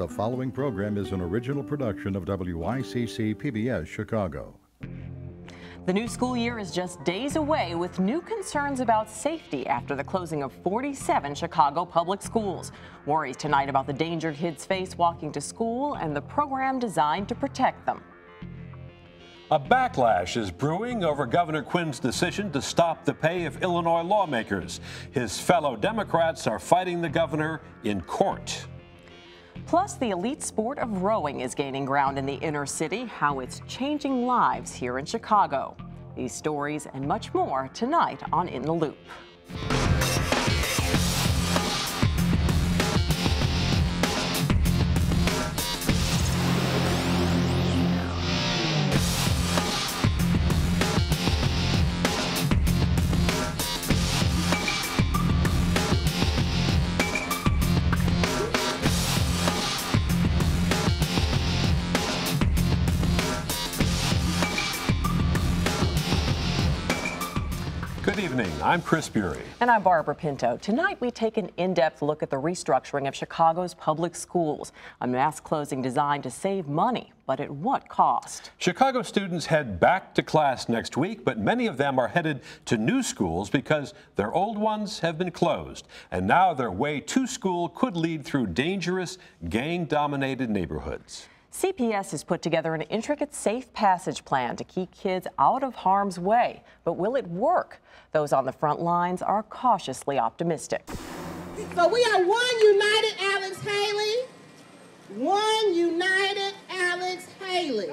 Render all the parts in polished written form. The following program is an original production of WYCC PBS Chicago. The new school year is just days away with new concerns about safety after the closing of 47 Chicago public schools. Worries tonight about the danger kids face walking to school and the program designed to protect them. A backlash is brewing over Governor Quinn's decision to stop the pay of Illinois lawmakers. His fellow Democrats are fighting the governor in court. Plus, the elite sport of rowing is gaining ground in the inner city, how it's changing lives here in Chicago. These stories and much more tonight on In the Loop. I'm Chris Bury. And I'm Barbara Pinto. Tonight we take an in-depth look at the restructuring of Chicago's public schools, a mass closing designed to save money, but at what cost? Chicago students head back to class next week, but many of them are headed to new schools because their old ones have been closed. And now their way to school could lead through dangerous, gang-dominated neighborhoods. CPS has put together an intricate safe passage plan to keep kids out of harm's way. But will it work? Those on the front lines are cautiously optimistic. So we are one united Alex Haley, one united Alex Haley.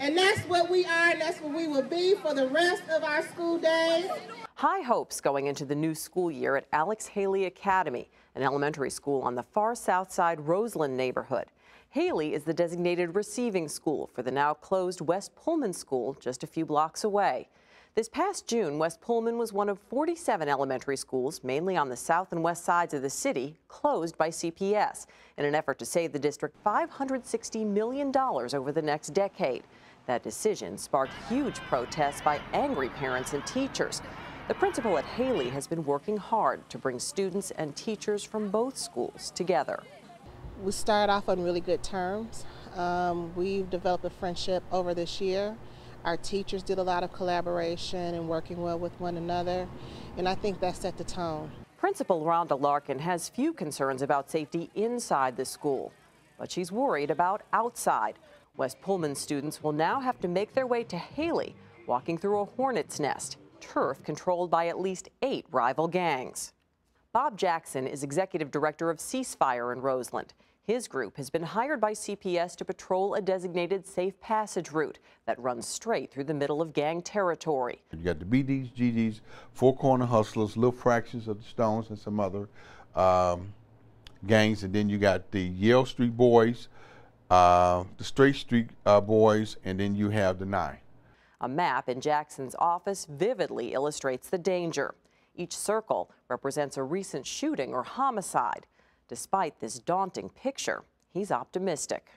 And that's what we are, and that's what we will be for the rest of our school days. High hopes going into the new school year at Alex Haley Academy, an elementary school on the far south side Roseland neighborhood. Haley is the designated receiving school for the now closed West Pullman School just a few blocks away. This past June, West Pullman was one of 47 elementary schools, mainly on the south and west sides of the city, closed by CPS in an effort to save the district $560 million over the next decade. That decision sparked huge protests by angry parents and teachers. The principal at Haley has been working hard to bring students and teachers from both schools together. We started off on really good terms. We've developed a friendship over this year. Our teachers did a lot of collaboration and working well with one another, and I think that set the tone. Principal Rhonda Larkin has few concerns about safety inside the school, but she's worried about outside. West Pullman students will now have to make their way to Haley, walking through a hornet's nest, turf controlled by at least 8 rival gangs. Bob Jackson is executive director of Ceasefire in Roseland. His group has been hired by CPS to patrol a designated safe passage route that runs straight through the middle of gang territory. You got the BDs, GDs, Four Corner Hustlers, little fractions of the Stones and some other gangs, and then you got the Yale Street Boys, the Straight Street Boys, and then you have the 9. A map in Jackson's office vividly illustrates the danger. Each circle represents a recent shooting or homicide. Despite this daunting picture, he's optimistic.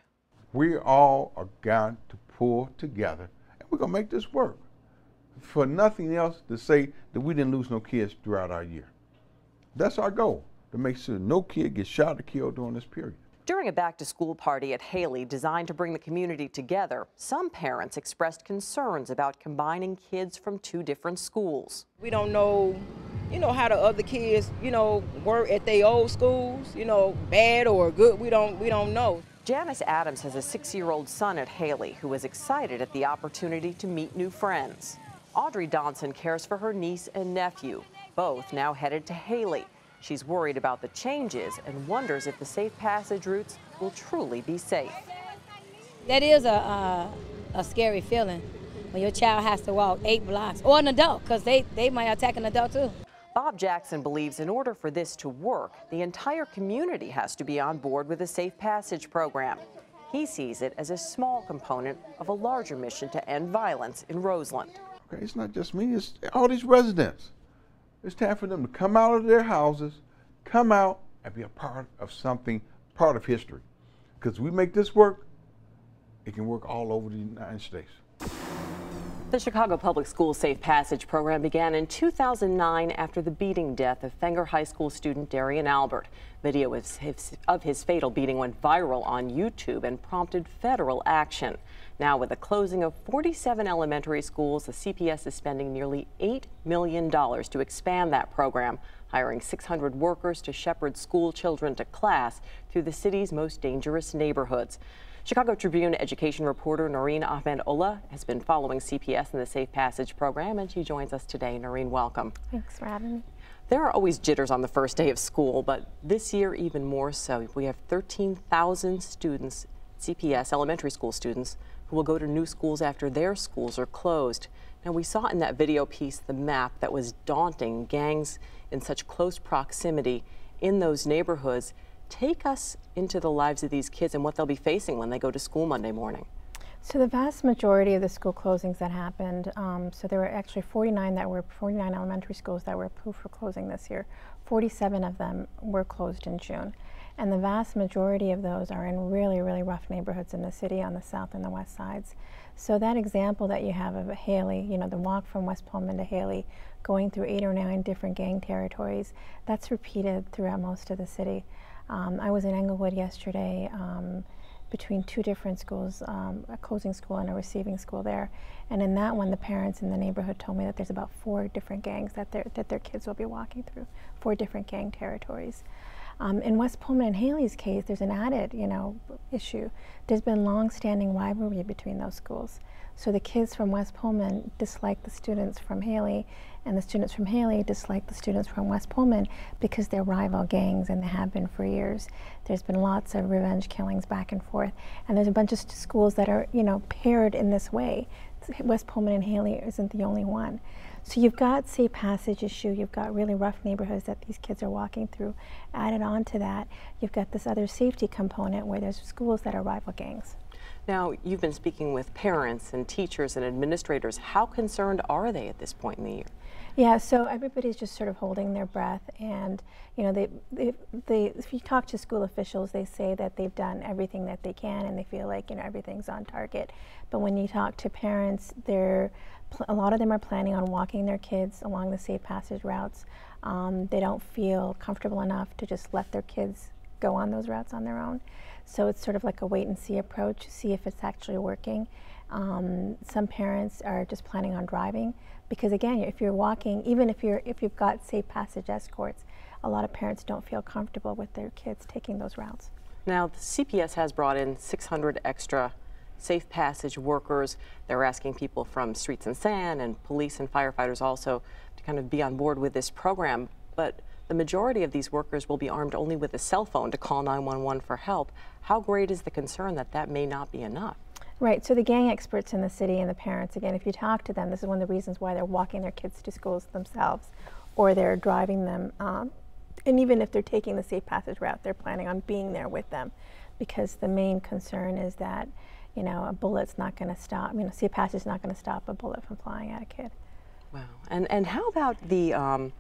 We all are going to pull together, and we're going to make this work. For nothing else to say that we didn't lose no kids throughout our year. That's our goal, to make sure no kid gets shot or killed during this period. During a back-to-school party at Haley designed to bring the community together, some parents expressed concerns about combining kids from 2 different schools. We don't know, how the other kids, were at their old schools, bad or good, we don't know. Janice Adams has a 6-year-old son at Haley who is excited at the opportunity to meet new friends. Audrey Donson cares for her niece and nephew, both now headed to Haley. She's worried about the changes and wonders if the safe passage routes will truly be safe. That is a scary feeling when your child has to walk 8 blocks, or an adult, because they might attack an adult too. Bob Jackson believes in order for this to work, the entire community has to be on board with a safe passage program. He sees it as a small component of a larger mission to end violence in Roseland. Okay, it's not just me, it's all these residents. It's time for them to come out of their houses, come out and be a part of something, part of history. Because we make this work, it can work all over the United States. The Chicago Public Schools Safe Passage program began in 2009 after the beating death of Fenger High School student Darian Albert. Video of his fatal beating went viral on YouTube and prompted federal action. Now, with the closing of 47 elementary schools, the CPS is spending nearly $8 million to expand that program, hiring 600 workers to shepherd school children to class through the city's most dangerous neighborhoods. Chicago Tribune education reporter Noreen Ahmed-Ullah has been following CPS and the Safe Passage program, and she joins us today. Noreen, welcome. Thanks for having me. There are always jitters on the first day of school, but this year even more so. We have 13,000 students, CPS elementary school students, who will go to new schools after their schools are closed. Now, we saw in that video piece the map that was daunting, gangs in such close proximity in those neighborhoods. Take us into the lives of these kids and what they'll be facing when they go to school Monday morning. So the vast majority of the school closings that happened, so there were actually 49 elementary schools that were approved for closing this year. 47 of them were closed in June. And the vast majority of those are in really, really rough neighborhoods in the city on the south and the west sides. So that example that you have of Haley, you know, the walk from West Pullman to Haley, going through 8 or 9 different gang territories, that's repeated throughout most of the city. I was in Englewood yesterday between 2 different schools, a closing school and a receiving school there. And in that one, the parents in the neighborhood told me that there's about 4 different gangs that their kids will be walking through, 4 different gang territories. In West Pullman and Haley's case, there's an added, you know, issue. There's been long-standing rivalry between those schools. So the kids from West Pullman dislike the students from Haley, and the students from Haley dislike the students from West Pullman because they're rival gangs, and they have been for years. There's been lots of revenge killings back and forth, and there's a bunch of schools that are, you know, paired in this way. West Pullman and Haley isn't the only one. So you've got Safe Passage issue, you've got really rough neighborhoods that these kids are walking through. Added on to that, you've got this other safety component where there's schools that are rival gangs. Now, you've been speaking with parents and teachers and administrators. How concerned are they at this point in the year? Yeah, so everybody's just sort of holding their breath, and you know, if you talk to school officials, they say that they've done everything that they can and they feel like, you know, everything's on target. But when you talk to parents, a lot of them are planning on walking their kids along the Safe Passage routes. They don't feel comfortable enough to just let their kids go on those routes on their own. So it's sort of like a wait and see approach, see if it's actually working. Some parents are just planning on driving because, again, if you're walking, even if you've got Safe Passage escorts, a lot of parents don't feel comfortable with their kids taking those routes. Now, the CPS has brought in 600 extra Safe Passage workers. They're asking people from Streets and Sand and police and firefighters also to kind of be on board with this program. But the majority of these workers will be armed only with a cell phone to call 911 for help. How great is the concern that that may not be enough? Right, so the gang experts in the city and the parents, again, if you talk to them, this is one of the reasons why they're walking their kids to schools themselves, or they're driving them. And even if they're taking the Safe Passage route, they're planning on being there with them, because the main concern is that, you know, a bullet's not going to stop, you know, Safe Passage's not going to stop a bullet from flying at a kid. Wow, and how about the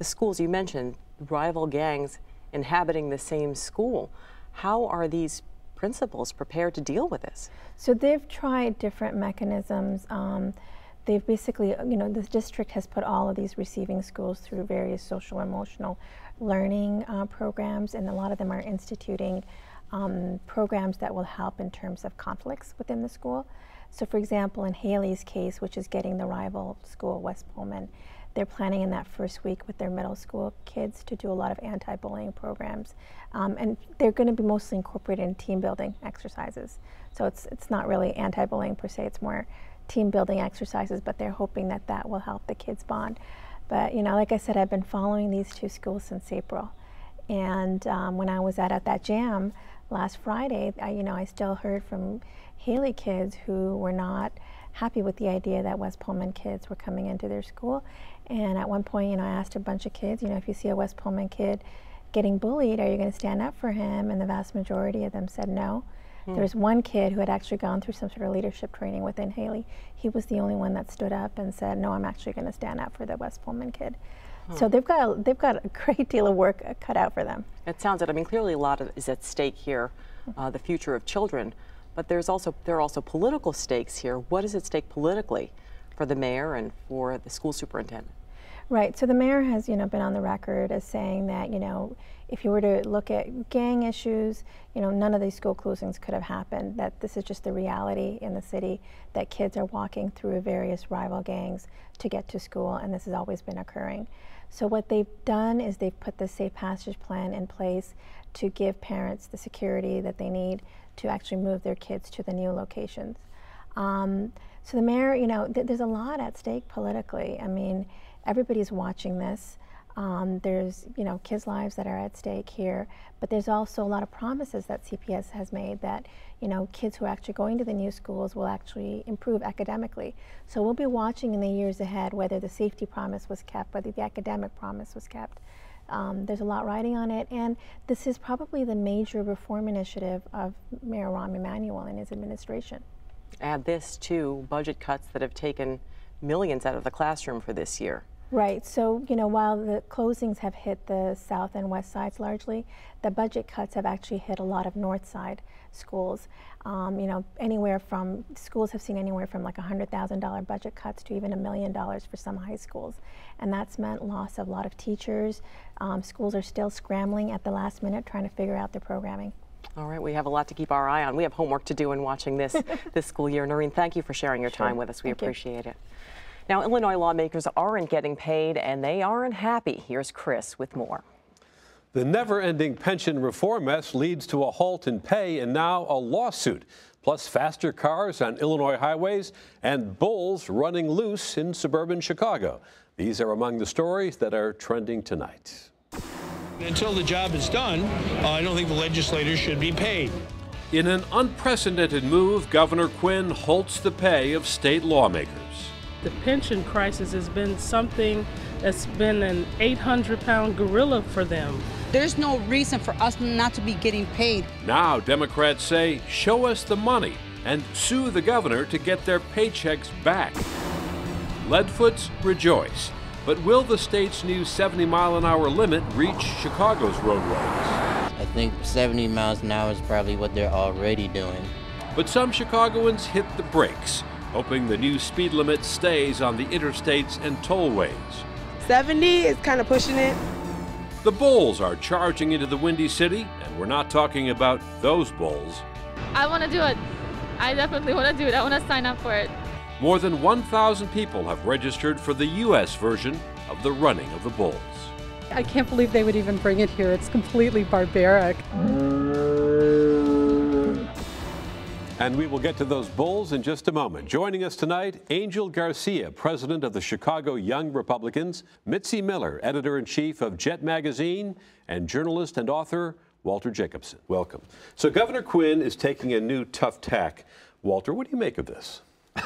schools you mentioned, rival gangs inhabiting the same school? How are these principals prepared to deal with this? So they've tried different mechanisms. They've basically, you know, the district has put all of these receiving schools through various social and emotional learning programs, and a lot of them are instituting programs that will help in terms of conflicts within the school. So, for example, in Haley's case, which is getting the rival school, West Pullman, they're planning in that first week with their middle school kids to do a lot of anti-bullying programs. And they're going to be mostly incorporated in team building exercises. So it's not really anti-bullying per se, it's more team building exercises, but they're hoping that that will help the kids bond. But, you know, like I said, I've been following these 2 schools since April. And when I was at that jam last Friday, you know, I still heard from Haley kids who were not happy with the idea that West Pullman kids were coming into their school. And at one point, you know, I asked a bunch of kids, you know, if you see a West Pullman kid getting bullied, are you going to stand up for him? And the vast majority of them said no. Mm. There was one kid who had actually gone through some sort of leadership training within Haley. He was the only one that stood up and said, no, I'm actually going to stand up for the West Pullman kid. So they've got a great deal of work cut out for them. It sounds like, I mean, clearly a lot is at stake here, the future of children, but there are also political stakes here. What is at stake politically for the mayor and for the school superintendent? Right, so the mayor has, been on the record as saying that, if you were to look at gang issues, none of these school closings could have happened, that this is just the reality in the city, that kids are walking through various rival gangs to get to school, and this has always been occurring. So what they've done is they've put the Safe Passage plan in place to give parents the security that they need to actually move their kids to the new locations. So the mayor, there's a lot at stake politically. Everybody's watching this. There's kids' lives that are at stake here, but there's also a lot of promises that CPS has made that kids who are actually going to the new schools will actually improve academically. So we'll be watching in the years ahead whether the safety promise was kept, whether the academic promise was kept. There's a lot riding on it, and this is probably the major reform initiative of Mayor Rahm Emanuel and his administration. Add this to budget cuts that have taken millions out of the classroom for this year. Right, so while the closings have hit the south and west sides largely, the budget cuts have actually hit a lot of north side schools. Anywhere from, schools have seen anywhere from like $100,000 budget cuts to even $1 million for some high schools. And that's meant loss of a lot of teachers. Schools are still scrambling at the last minute trying to figure out their programming. All right, we have a lot to keep our eye on. We have homework to do in watching this this school year. Noreen, thank you for sharing your time with us. We appreciate it. Now, Illinois lawmakers aren't getting paid, and they aren't happy. Here's Chris with more. The never-ending pension reform mess leads to a halt in pay and now a lawsuit, plus faster cars on Illinois highways and bulls running loose in suburban Chicago. These are among the stories that are trending tonight. Until the job is done, I don't think the legislators should be paid. In an unprecedented move, Governor Quinn halts the pay of state lawmakers. The pension crisis has been something that's been an 800-pound gorilla for them. There's no reason for us not to be getting paid. Now Democrats say, show us the money and sue the governor to get their paychecks back. Leadfoots rejoice, but will the state's new 70-mile-an-hour limit reach Chicago's roadways? I think 70 miles an hour is probably what they're already doing. But some Chicagoans hit the brakes, hoping the new speed limit stays on the interstates and tollways. 70 is kind of pushing it. The bulls are charging into the Windy City, and we're not talking about those bulls. I want to do it. I definitely want to do it. I want to sign up for it. More than 1,000 people have registered for the U.S. version of the running of the bulls. I can't believe they would even bring it here. It's completely barbaric. And we will get to those bulls in just a moment. Joining us tonight, Angel Garcia, president of the Chicago Young Republicans, Mitzi Miller, editor-in-chief of Jet Magazine, and journalist and author Walter Jacobson. Welcome. So Governor Quinn is taking a new tough tack. Walter, what do you make of this?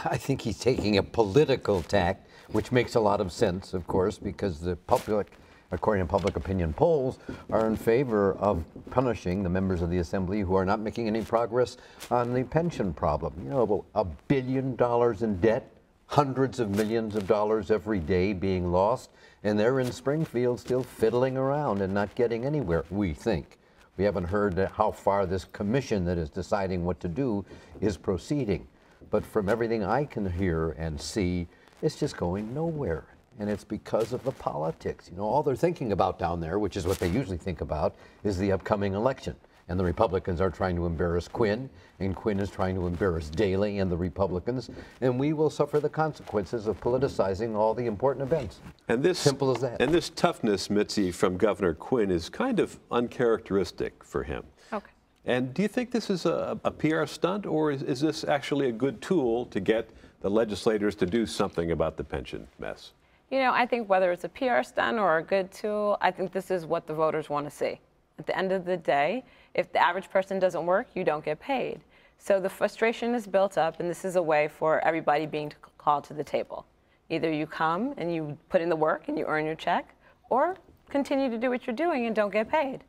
I think he's taking a political tack, which makes a lot of sense, of course, because the public, according to public opinion polls, are in favor of punishing the members of the Assembly who are not making any progress on the pension problem. You know, $1 billion in debt, hundreds of millions of dollars every day being lost, and they're in Springfield still fiddling around and not getting anywhere, we think. We haven't heard how far this commission that is deciding what to do is proceeding. But from everything I can hear and see, it's just going nowhere. And it's because of the politics. You know, all they're thinking about down there, which is what they usually think about, is the upcoming election. And the Republicans are trying to embarrass Quinn, and Quinn is trying to embarrass Daley and the Republicans. And we will suffer the consequences of politicizing all the important events. And this, simple as that. And this toughness, Mitzi, from Governor Quinn is kind of uncharacteristic for him. Okay. And do you think this is a PR stunt, or is this actually a good tool to get the legislators to do something about the pension mess? You know, I think whether it's a PR stunt or a good tool, I think this is what the voters want to see. At the end of the day, if the average person doesn't work, you don't get paid. So the frustration is built up, and this is a way for everybody being called to the table. Either you come and you put in the work and you earn your check, or continue to do what you're doing and don't get paid.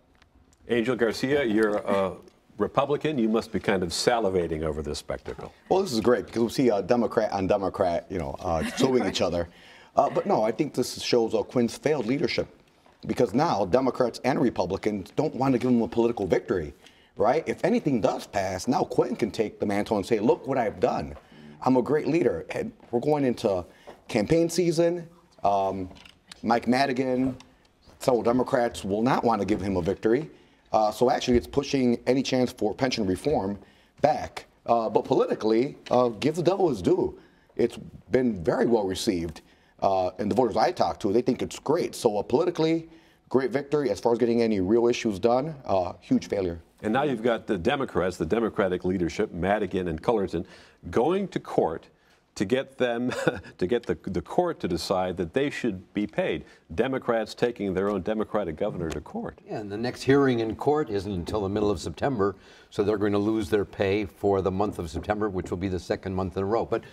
Angel Garcia, you're a Republican. You must be kind of salivating over this spectacle. Well, this is great, because we'll see Democrat on Democrat, suing each other. But no, I think this shows Quinn's failed leadership, because now Democrats and Republicans don't want to give him a political victory, right? If anything does pass, now Quinn can take the mantle and say, look what I've done. I'm a great leader. And we're going into campaign season. Mike Madigan, several Democrats will not want to give him a victory. So actually, it's pushing any chance for pension reform back. But politically, give the devil his due. It's been very well received. And the voters I talk to, they think it's great. So politically, great victory. As far as getting any real issues done, huge failure. And now you've got the Democrats, the Democratic leadership, Madigan and Cullerton, going to court to get them, to get the court to decide that they should be paid. Democrats taking their own Democratic governor to court. Yeah, and the next hearing in court isn't until the middle of September, so they're going to lose their pay for the month of September, which will be the second month in a row. But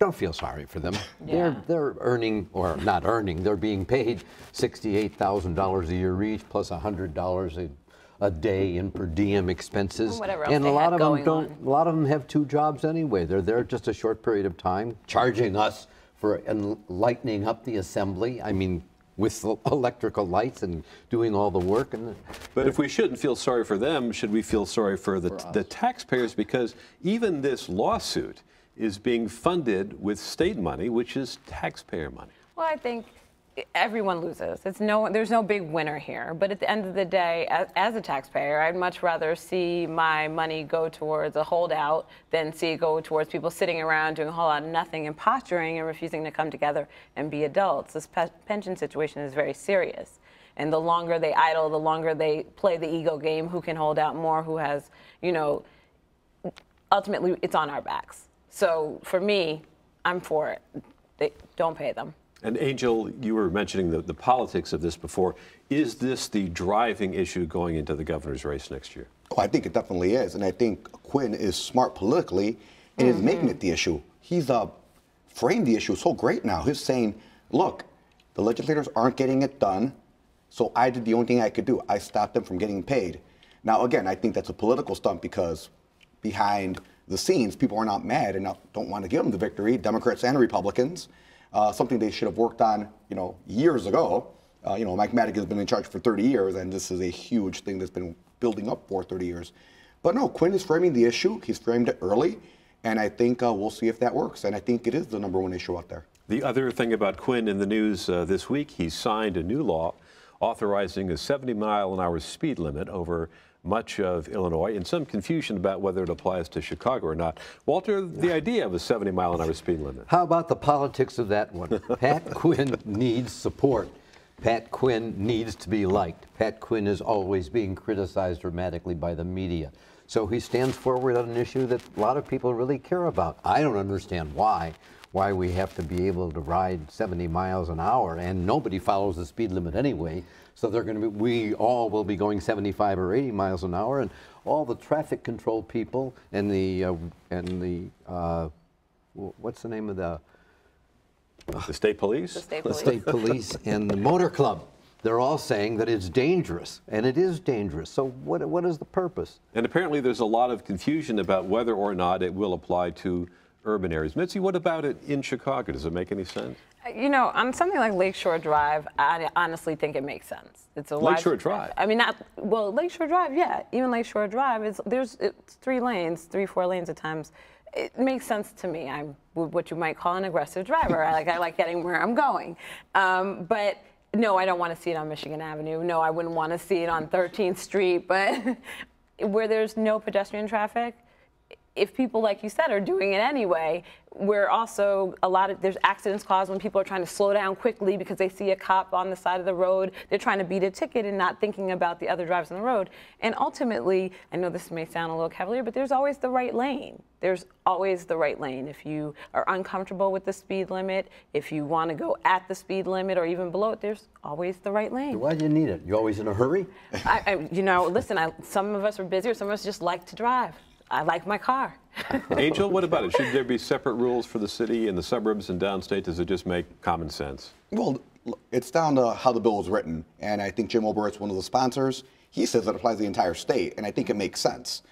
don't feel sorry for them. Yeah. They're earning, or not earning, they're being paid $68,000 a year each, plus $100 a day in per diem expenses, and a lot of them have two jobs anyway. They're there just a short period of time, charging us for lightening up the assembly. I mean, with electrical lights and doing all the work. And but if we shouldn't feel sorry for them, should we feel sorry for the taxpayers? Because even this lawsuit is being funded with state money, which is taxpayer money. Well, I think everyone loses. There's no big winner here. But at the end of the day, as a taxpayer, I'd much rather see my money go towards a holdout than see it go towards people sitting around doing a whole lot of nothing and posturing and refusing to come together and be adults. This pension situation is very serious. And the longer they idle, the longer they play the ego game, who can hold out more, who has, you know, ultimately it's on our backs. So for me, I'm for it. They don't pay them. And Angel, you were mentioning the politics of this before. Is this the driving issue going into the governor's race next year? Oh, I think it definitely is. And I think Quinn is smart politically and is making it the issue. He's framed the issue so great now. He's saying, look, the legislators aren't getting it done, so I did the only thing I could do. I stopped them from getting paid. Now, again, I think that's a political stunt because behind the scenes, people are not mad and don't want to give them the victory, Democrats and Republicans. Something they should have worked on, you know, years ago. You know, Mike Madigan's been in charge for 30 years, and this is a huge thing that's been building up for 30 years. But no, Quinn is framing the issue. He's framed it early, and I think we'll see if that works. And I think it is the number one issue out there. The other thing about Quinn in the news this week, he signed a new law authorizing a 70-mile-an-hour speed limit over much of Illinois, and some confusion about whether it applies to Chicago or not. Walter, the idea of a 70-mile-an-hour speed limit. How about the politics of that one? Pat Quinn needs support. Pat Quinn needs to be liked. Pat Quinn is always being criticized dramatically by the media. So he stands forward on an issue that a lot of people really care about. I don't understand why we have to be able to ride 70 miles an hour, and nobody follows the speed limit anyway. So they're going to be, we all will be going 75 or 80 miles an hour, and all the traffic control people and the what's the name of the state police? The state police, and the motor club. They're all saying that it's dangerous, and it is dangerous. So what is the purpose? And apparently there's a lot of confusion about whether or not it will apply to urban areas. Mitzi, what about it in Chicago? Does it make any sense? You know, on something like Lakeshore Drive, I honestly think it makes sense. It's a Lakeshore Drive. I mean, Lakeshore Drive, yeah. Even Lakeshore Drive, it's three, four lanes at times. It makes sense to me. I'm what you might call an aggressive driver. I like getting where I'm going. But no, I don't want to see it on Michigan Avenue. No, I wouldn't want to see it on 13th Street. But where there's no pedestrian traffic, if people, like you said, are doing it anyway, there's accidents caused when people are trying to slow down quickly because they see a cop on the side of the road. They're trying to beat a ticket and not thinking about the other drivers on the road. And ultimately, I know this may sound a little cavalier, but there's always the right lane. There's always the right lane. If you are uncomfortable with the speed limit, if you want to go at the speed limit or even below it, there's always the right lane. Why do you need it? You always in a hurry? You know, listen, some of us are busy, or some of us just like to drive. I like my car. Angel, what about it? Should there be separate rules for the city and the suburbs and downstate? Does it just make common sense? Well, it's down to how the bill is written. And I think Jim Oberweiss, one of the sponsors, he says it applies to the entire state. And I think it makes sense.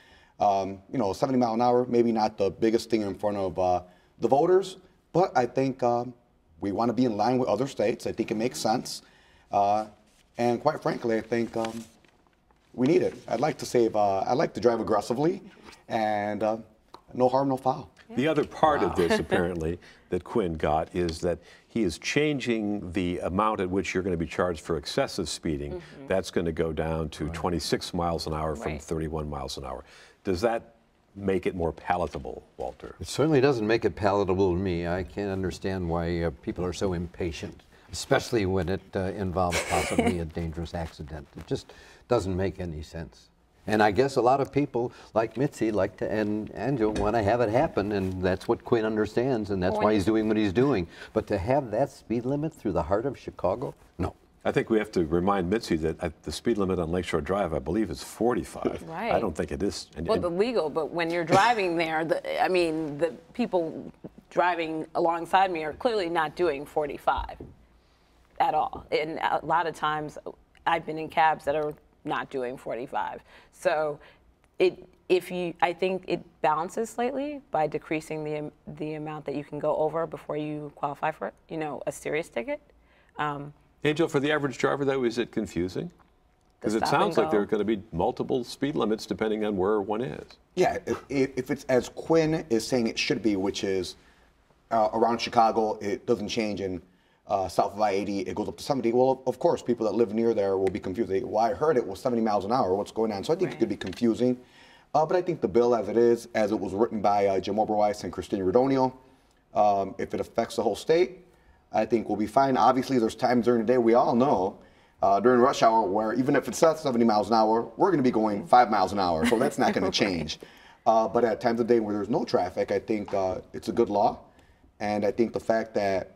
You know, 70 mile an hour, maybe not the biggest thing in front of the voters. But I think we want to be in line with other states. I think it makes sense. And quite frankly, I think we need it. I'd like to drive aggressively, and no harm, no foul. The other part of this, apparently, that Quinn got is that he is changing the amount at which you're going to be charged for excessive speeding. That's going to go down to 26 miles an hour from 31 miles an hour. Does that make it more palatable, Walter? It certainly doesn't make it palatable to me. I can't understand why people are so impatient, especially when it involves possibly a dangerous accident. It just doesn't make any sense. And I guess a lot of people, like Mitzi, like to, and Angela, want to have it happen, and that's what Quinn understands, and that's why he's doing what he's doing. But to have that speed limit through the heart of Chicago, no. I think we have to remind Mitzi that the speed limit on Lakeshore Drive, I believe, is 45. Right. I don't think it is. Well, the legal, but when you're driving there, I mean, the people driving alongside me are clearly not doing 45 at all. And a lot of times, I've been in cabs that are not doing 45. So I think it balances slightly by decreasing the amount that you can go over before you qualify for, you know, a serious ticket. Angel, for the average driver, though, is it confusing? Because it sounds like there are going to be multiple speed limits depending on where one is. Yeah, if it's as Quinn is saying it should be, which is around Chicago, it doesn't change, and south of I-80, it goes up to 70. Well, of course, people that live near there will be confused. Well, I heard it was 70 miles an hour. What's going on? So I think it could be confusing. But I think the bill as it is, as it was written by Jim Oberweiss and Christina Rodonio, if it affects the whole state, I think we'll be fine. Obviously, there's times during the day, we all know, during rush hour, where even if it's not 70 miles an hour, we're going to be going 5 miles an hour. So that's not going to change. But at times of the day where there's no traffic, I think it's a good law. And I think the fact that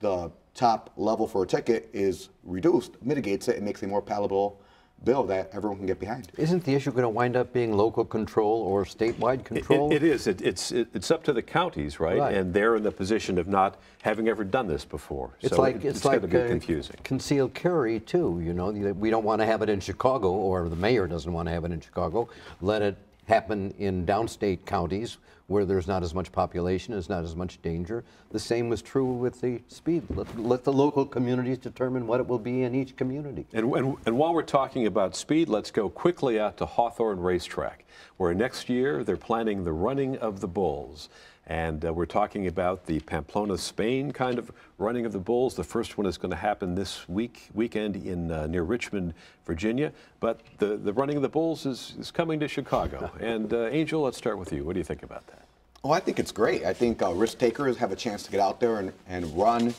the top level for a ticket is reduced, mitigates it, and makes a more palatable bill that everyone can get behind. Isn't the issue going to wind up being local control or statewide control? It is. It's up to the counties, right? And they're in the position of not having ever done this before. It's like going to be confusing. Concealed carry too. You know, we don't want to have it in Chicago, or the mayor doesn't want to have it in Chicago. Let it happen in downstate counties where there's not as much population, there's not as much danger. The same was true with the speed. Let the local communities determine what it will be in each community. And while we're talking about speed, let's go quickly out to Hawthorne Racetrack, where next year they're planning the running of the bulls. And we're talking about the Pamplona, Spain kind of running of the bulls. The first one is going to happen this weekend in near Richmond, Virginia. But the running of the bulls is coming to Chicago. And Angel, let's start with you. What do you think about that? Oh, I think it's great. I think risk takers have a chance to get out there and run.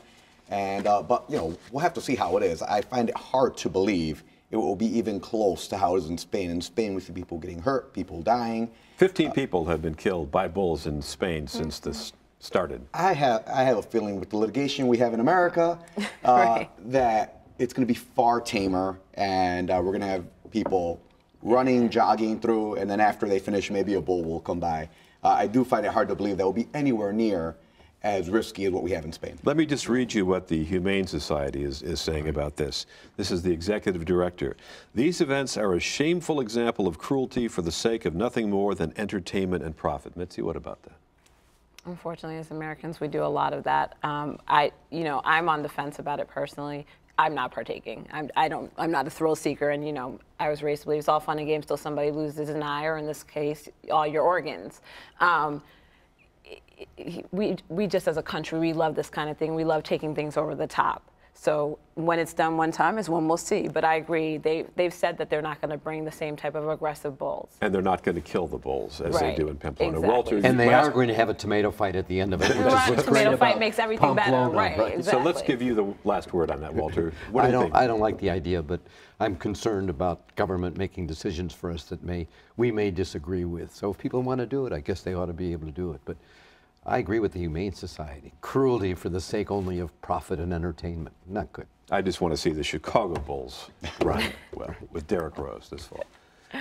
And but you know, we'll have to see how it is. I find it hard to believe it will be even close to how it is in Spain. In Spain, we see people getting hurt, people dying. 15 people have been killed by bulls in Spain since this started. I have a feeling with the litigation we have in America that it's going to be far tamer, and we're going to have people running, jogging through, and then after they finish, maybe a bull will come by. I do find it hard to believe that will be anywhere near as risky as what we have in Spain. Let me just read you what the Humane Society is saying about this. This is the executive director. These events are a shameful example of cruelty for the sake of nothing more than entertainment and profit. Mitzi, what about that? Unfortunately, as Americans, we do a lot of that. I'm on the fence about it personally. I'm not partaking. I'm not a thrill seeker, and you know, I was raised to believe it's all fun and games till somebody loses an eye, or in this case, all your organs. We just, as a country, we love this kind of thing. We love taking things over the top. So when it's done one time is when we'll see. But I agree, they've said that they're not going to bring the same type of aggressive bulls. And they're not going to kill the bulls as they do in Pamplona. Exactly. Walter, and they are going to have a tomato fight at the end of it. The tomato fight makes everything better. Right, exactly. So let's give you the last word on that, Walter. What do you think? I don't like the idea, but I'm concerned about government making decisions for us that we may disagree with. So if people want to do it, I guess they ought to be able to do it. But I agree with the Humane Society. Cruelty for the sake only of profit and entertainment. Not good. I just want to see the Chicago Bulls run with Derrick Rose this fall.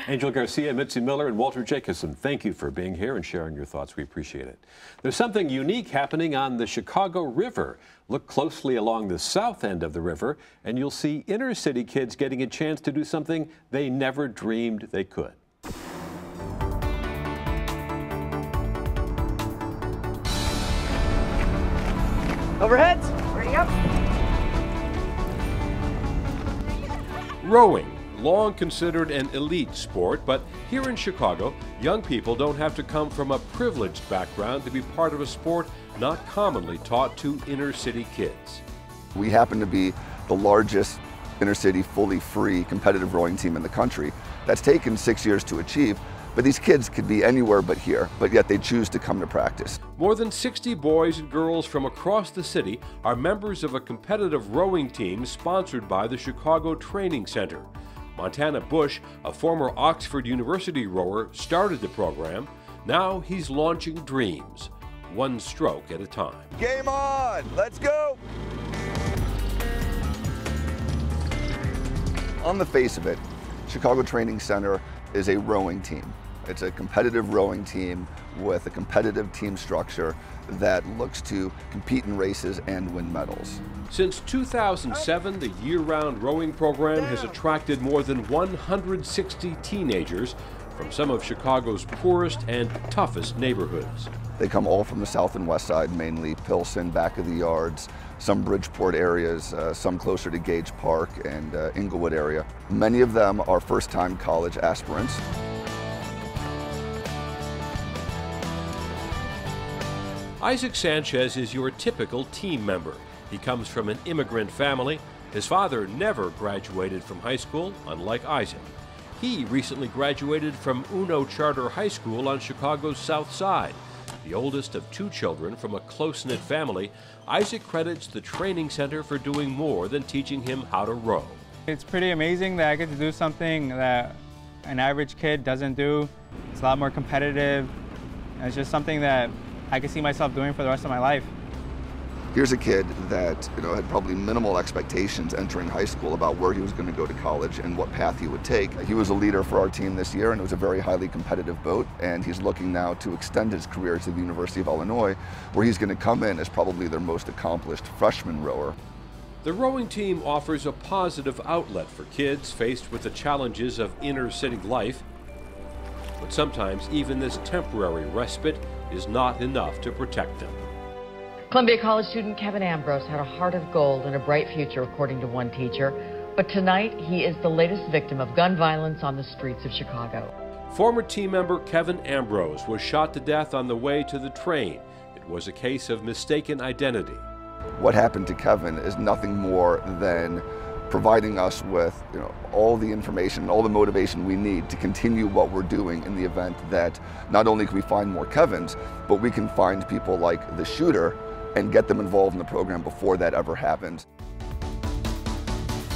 Angel Garcia, Mitzi Miller, and Walter Jacobson, thank you for being here and sharing your thoughts. We appreciate it. There's something unique happening on the Chicago River. Look closely along the south end of the river, and you'll see inner city kids getting a chance to do something they never dreamed they could. Overheads. Ready up. Rowing long considered an elite sport, but here in Chicago, young people don't have to come from a privileged background to be part of a sport not commonly taught to inner city kids. We happen to be the largest inner city, fully free, competitive rowing team in the country. That's taken 6 years to achieve, but these kids could be anywhere but here, but yet they choose to come to practice. More than 60 boys and girls from across the city are members of a competitive rowing team sponsored by the Chicago Training Center. Montana Bush, a former Oxford University rower, started the program. Now he's launching dreams, one stroke at a time. Game on! Let's go! On the face of it, Chicago Training Center is a rowing team. It's a competitive rowing team with a competitive team structure that looks to compete in races and win medals. Since 2007, the year-round rowing program has attracted more than 160 teenagers from some of Chicago's poorest and toughest neighborhoods. They come all from the south and west side, mainly Pilsen, back of the yards, some Bridgeport areas, some closer to Gage Park and Englewood area. Many of them are first-time college aspirants. Isaac Sanchez is your typical team member. He comes from an immigrant family. His father never graduated from high school, unlike Isaac. He recently graduated from Uno Charter High School on Chicago's south side. The oldest of two children from a close-knit family, Isaac credits the training center for doing more than teaching him how to row. It's pretty amazing that I get to do something that an average kid doesn't do. It's a lot more competitive. And it's just something that I can see myself doing for the rest of my life. Here's a kid that, you know, had probably minimal expectations entering high school about where he was going to go to college and what path he would take. He was a leader for our team this year, and it was a very highly competitive boat, and he's looking now to extend his career to the University of Illinois, where he's going to come in as probably their most accomplished freshman rower. The rowing team offers a positive outlet for kids faced with the challenges of inner city life, but sometimes even this temporary respite is not enough to protect them. Columbia College student Kevin Ambrose had a heart of gold and a bright future, according to one teacher. But tonight, he is the latest victim of gun violence on the streets of Chicago. Former team member Kevin Ambrose was shot to death on the way to the train. It was a case of mistaken identity. What happened to Kevin is nothing more than providing us with, you know, all the information, all the motivation we need to continue what we're doing in the event that not only can we find more Kevins, but we can find people like the shooter and get them involved in the program before that ever happens.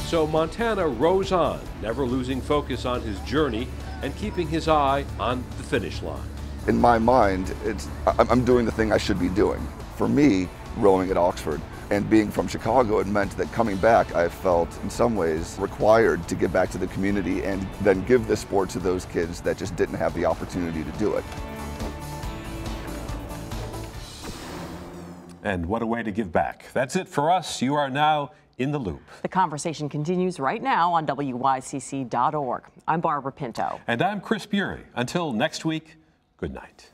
So Montana rows on, never losing focus on his journey and keeping his eye on the finish line. In my mind, I'm doing the thing I should be doing. For me, rowing at Oxford and being from Chicago, it meant that coming back, I felt in some ways required to give back to the community and then give the sport to those kids that just didn't have the opportunity to do it. And what a way to give back. That's it for us. You are now in the loop. The conversation continues right now on WYCC.org. I'm Barbara Pinto. And I'm Chris Bury. Until next week, good night.